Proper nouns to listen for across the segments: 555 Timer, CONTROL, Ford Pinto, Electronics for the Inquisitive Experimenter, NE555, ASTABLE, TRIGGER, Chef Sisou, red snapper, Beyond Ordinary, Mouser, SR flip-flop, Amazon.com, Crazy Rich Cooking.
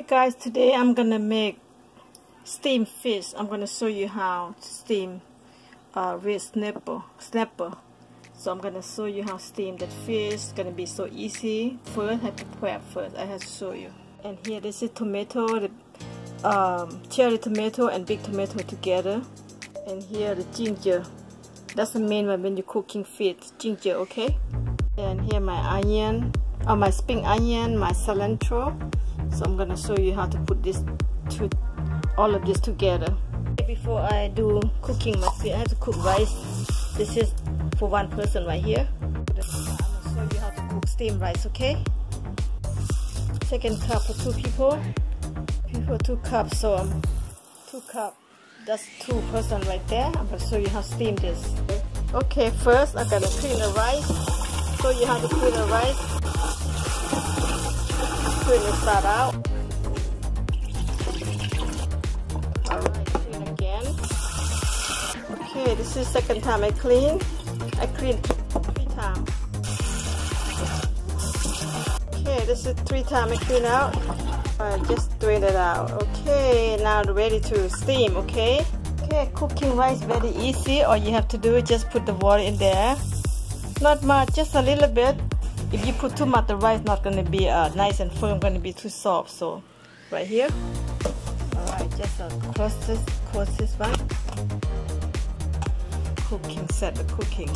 Hey guys, today I'm gonna make steamed fish. I'm gonna show you how to steam red snapper. So I'm gonna show you how to steam that fish. It's gonna be so easy. First, I have to prep first. I have to show you. And here, this is tomato, the cherry tomato and big tomato together. And here, the ginger. That's the main one when you're cooking fish. Ginger, okay. And here, my onion, or my spring onion, my cilantro. So I'm gonna show you how to put this all of this together. Before I do cooking my fish, I have to cook rice. This is for one person right here. I'm gonna show you how to cook steamed rice, okay? Second cup for two people. 2 cups, so 2 cups. That's 2 person right there. I'm gonna show you how to steam this. Okay, first I'm gonna clean the rice. Show you how to clean the rice. We'll start out. Alright, clean again. Okay, this is second time I clean. I cleaned 3 times. Okay, this is 3 times I clean out. Alright, just drain it out. Okay, now ready to steam, okay? Okay, cooking rice very easy. All you have to do is just put the water in there. Not much, just a little bit. If you put too much, the rice not gonna be nice and firm, gonna be too soft. So, right here. Alright, just cross this one. Cooking, set the cooking.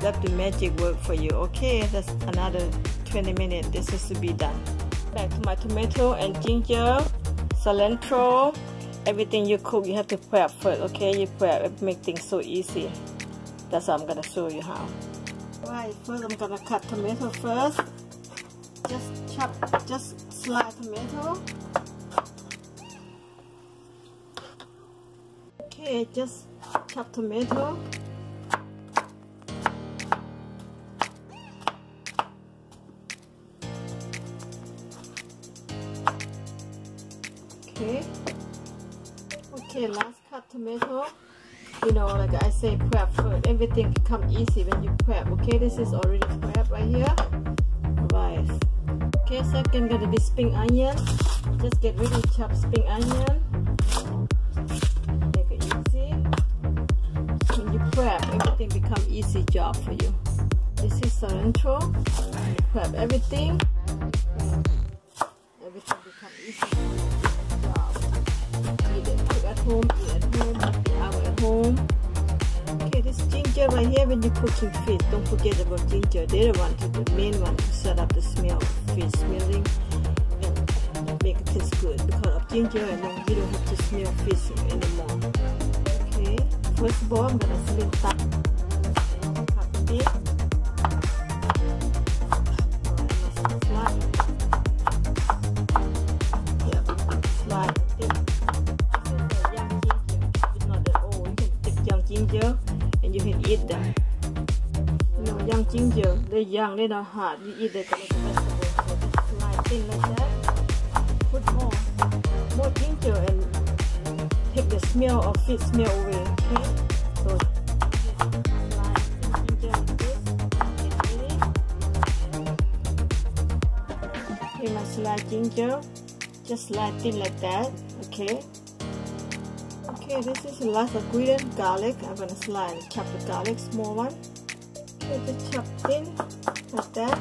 Let the magic work for you. Okay, that's another 20 minutes. This is to be done. Back to my tomato and ginger, cilantro. Everything you cook, you have to prep first. Okay, you prep. It makes things so easy. That's how I'm gonna show you how. Right, first I'm gonna cut tomato first. Just slice tomato. Okay, just chop tomato. Okay, last cut tomato. You know, like I say, prep first. Everything becomes easy when you prep. Okay, this is already prep right here. Rice. Okay, second gonna be spring onion. Just get rid of chopped spring onion. Make it easy. When you prep, everything becomes easy job for you. This is cilantro. You prep everything. Everything becomes easy. Eat at home. Okay, this ginger right here, when you're cooking fish, don't forget about ginger. They're the main one to set up the smell of fish smelling and make it taste good because of ginger, and then you don't have to smell fish anymore. Okay, first of all, I'm gonna slim cut it. And you can eat them. You know, young ginger, they're young, they're not hard. You eat them like a vegetable. So just slice thin like that. Put more ginger and take the smell of fish smell away. Okay? So slice thin ginger like this. Get ready. Okay, my slice ginger. Just slice thin like that. Okay. Okay, this is the last ingredient, garlic. I'm gonna slice and chop the garlic, small one. Okay, just chop thin, like that.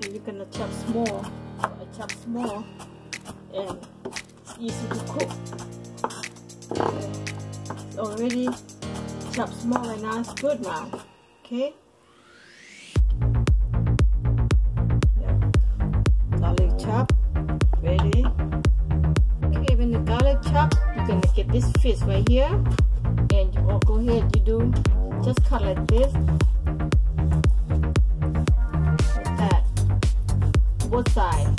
And you're gonna chop small. I chop small, and it's easy to cook. Okay. It's already chopped small, and now it's good now. Okay. Chop, ready. Okay, when the garlic chop, you're gonna get this fish right here, and you all go ahead. You do just cut like this, like that, both sides.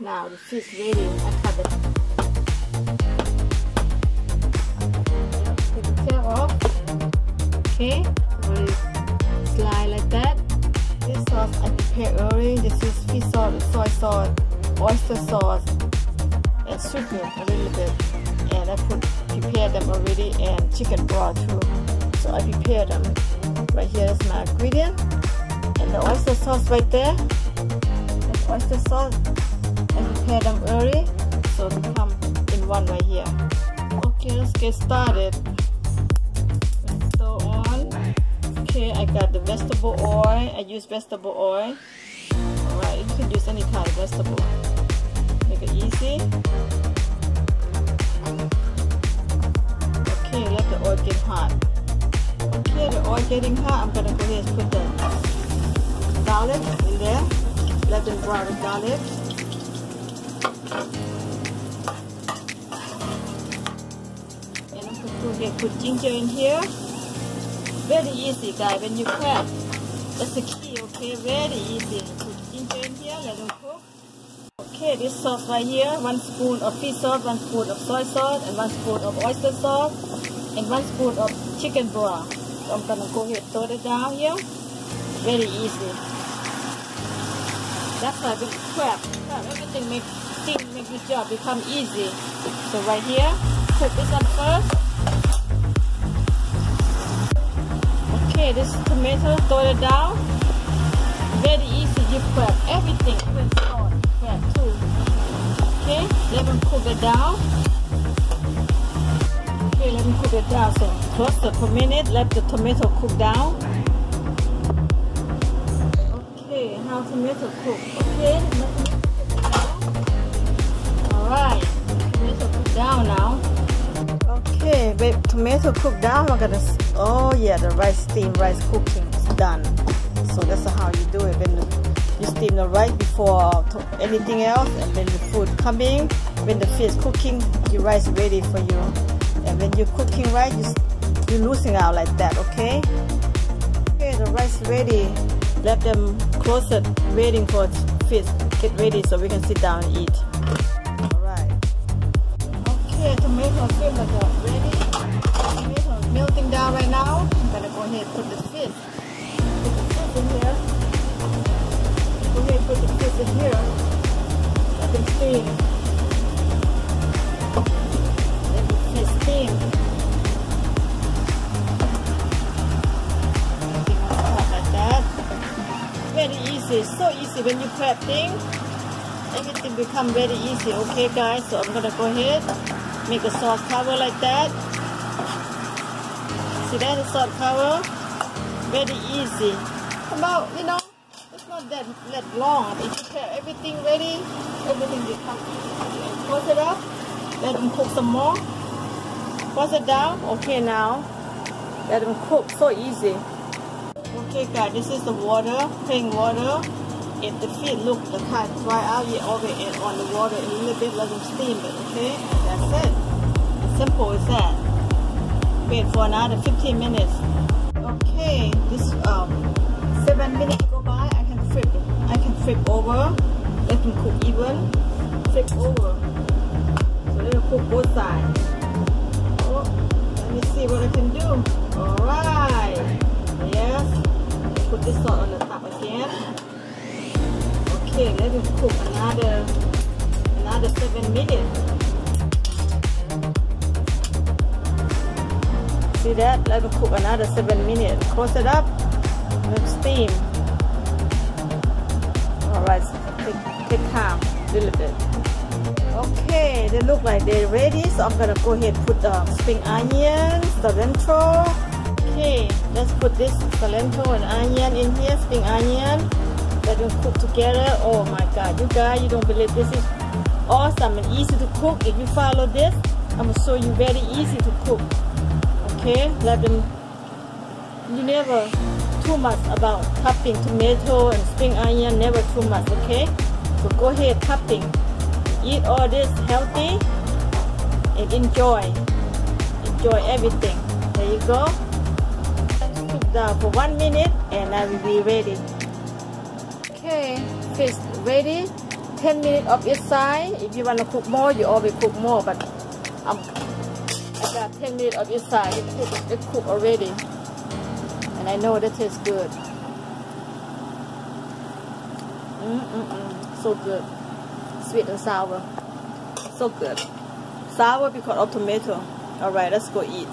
Now the fish ready. I cut it. Take the tail off. Okay. Slide like that. This sauce I prepared earlier. This is fish sauce, soy sauce, oyster sauce, and sweetener a little bit, I prepared them already, and chicken broth too. So I prepared them. Right here is my ingredient, and the oyster sauce right there. That's oyster sauce. I prepared them early, so they come in one right here. Okay, let's get started. Let's go on. Okay, I got the vegetable oil. I use vegetable oil. Alright, you can use any kind of vegetable. Make it easy. Okay, let the oil get hot. Okay, the oil getting hot, I'm gonna go ahead and put the garlic in there. Let them brown the garlic. And I'm gonna go ahead and put ginger in here. Very easy, guys, when you prep. That's the key, okay? Very easy. Put ginger in here, let them cook. Okay, this sauce right here, 1 spoon of fish sauce, 1 spoon of soy sauce, and 1 spoon of oyster sauce, and 1 spoon of chicken broth. So I'm gonna go ahead and throw it down here. Very easy. That's why we prep. Everything makes the job become easy. So right here, cook this up first. Okay, this tomato, throw it down. Very easy, you prep everything with salt. Okay, let them cook it down. Okay, let them cook it down. So toast it for a minute, let the tomato cook down. Okay, how tomato cook? Okay, let the tomato cook down. Alright, tomato cook down now. Okay, babe, tomato cook down. We're gonna, oh yeah, the steamed rice cooking is done. So that's how you do it. You steam the rice before anything else, and when the food coming, when the fish cooking, your rice ready for you. And when you're cooking rice, you're losing out like that, okay? Okay, the rice ready. Let them close it, waiting for fish get ready so we can sit down and eat. Alright. Okay, tomato fish are ready. Tomato melting down right now. I'm gonna go ahead and put the fish. Put the fish in here. Okay, put the fish in here. Let them steam. Let the fish steam. Like that. Very easy, so easy when you prep things. Everything becomes very easy, okay guys? So I'm gonna go ahead, make a salt cover like that. See that, the salt cover? Very easy. About, you know, that long. If you prepare everything ready, everything will come easy. Close it up, let them cook some more. Close it down. Okay, now let them cook. So easy. Okay guys, this is the water, plain water. If the fish look the kind dry out, you always add on the water a little bit, let them steam it, okay? That's it. As simple as that. Wait for another 15 minutes. Okay, this 7 minutes go by. Flip over, let them cook even. Flip over, so let them cook both sides. Oh, let me see what I can do. Alright, yes, put this salt on the top again. Okay, let them cook another 7 minutes. See that? Let them cook another 7 minutes. Close it up, let steam. Alright, take time a little bit. Okay, they look like they're ready, so I'm gonna go ahead and put spring onions, cilantro. Okay, let's put this cilantro and onion in here, spring onion. Let them cook together. Oh my god, you guys, you don't believe this is awesome and easy to cook. If you follow this, I'm gonna show you very easy to cook. Okay, let them, you never too much about topping tomato and spring onion, never too much, okay? So go ahead topping, eat all this healthy and enjoy everything. There you go. Let's cook down for 1 minute and I will be ready. Okay, fish ready. 10 minutes of each side. If you want to cook more, you always cook more, but I got 10 minutes of each side. It cooked already. And I know that tastes good. So good. Sweet and sour. So good. sour because of tomato. Alright, let's go eat.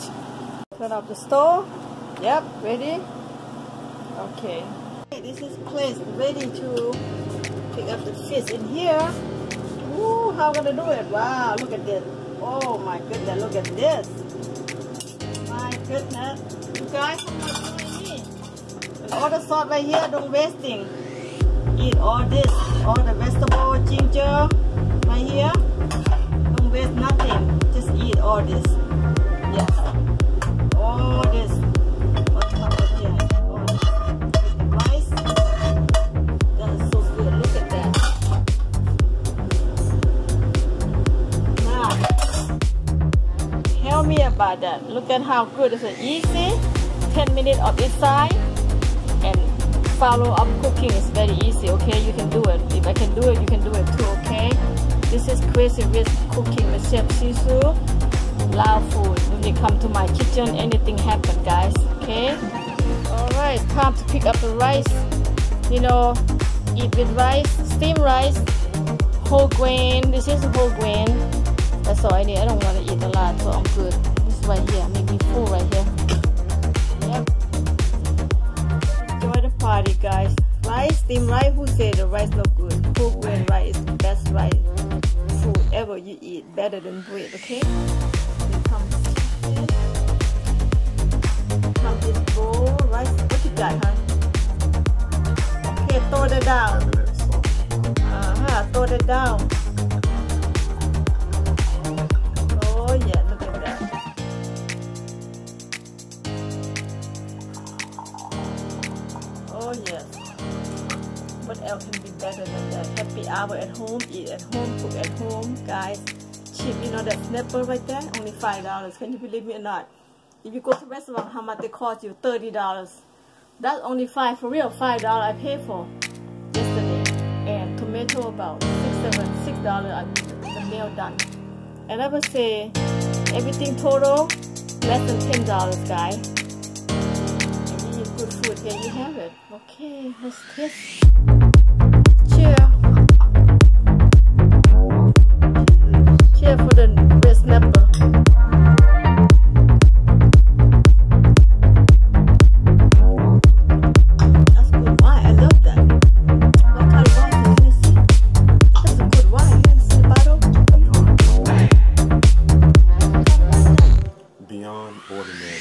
Turn off the stove. Yep, ready. Okay. This is place ready to pick up the fish in here. Ooh, how am I gonna do it? Wow, look at this. Oh my goodness, look at this. My goodness. You guys, how much do I need? And all the salt right here, don't wasting. Eat all this, all the vegetable, ginger, right here. Don't waste nothing. Just eat all this. Yes. All this. About that. Look at how good. It's an easy 10 minutes of each side and follow up cooking is very easy. Okay, you can do it. If I can do it, you can do it too. Okay, this is Crazy Rich Cooking with Chef Sisou. Love food. When they come to my kitchen, anything happen, guys. Okay, alright, time to pick up the rice. You know, eat with rice, steam rice, whole grain. This is whole grain. That's all I need. I don't want to eat a lot, so I'm good. Right here, make me full right here. Yep. Enjoy the party, guys. Rice, steamed rice. Who say the rice not good? Cooked grain rice is the best rice food ever you eat, better than bread. Okay. Come this bowl rice. What you got, huh? Okay, throw that down. Throw that down. Oh yeah. Oh yes. What else can be better than that? Happy hour at home, eat at home, cook at home, guys. Cheap, you know that snapper right there? Only $5. Can you believe me or not? If you go to a restaurant, how much they cost you? $30. That's only $5 for real. $5 I paid for yesterday. And tomato about $6 I the meal done. And I would say everything total less than $10, guys. Good food, here you have it. Okay, let's taste. Cheers. Cheers for the red snapper. That's good wine, I love that. What kind of wine can you see? That's a good wine, you see the bottle? Beyond Ordinary.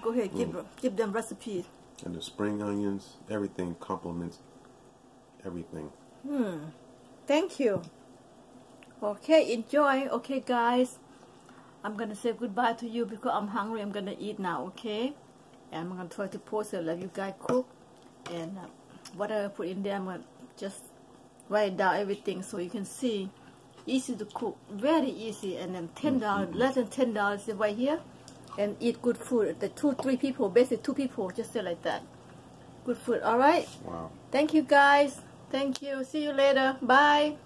Go ahead, give them recipes. And the spring onions, everything complements everything. Thank you. Okay, enjoy. Okay, guys, I'm gonna say goodbye to you because I'm hungry. I'm gonna eat now. Okay, and I'm gonna try to post it like you guys cook, and whatever I put in there, I'm gonna just write down everything so you can see. Easy to cook, very easy, and then $10, less than $10, right here. And eat good food. The 2-3 people, basically 2 people, just say like that. Good food, alright? Wow. Thank you guys. Thank you. See you later. Bye.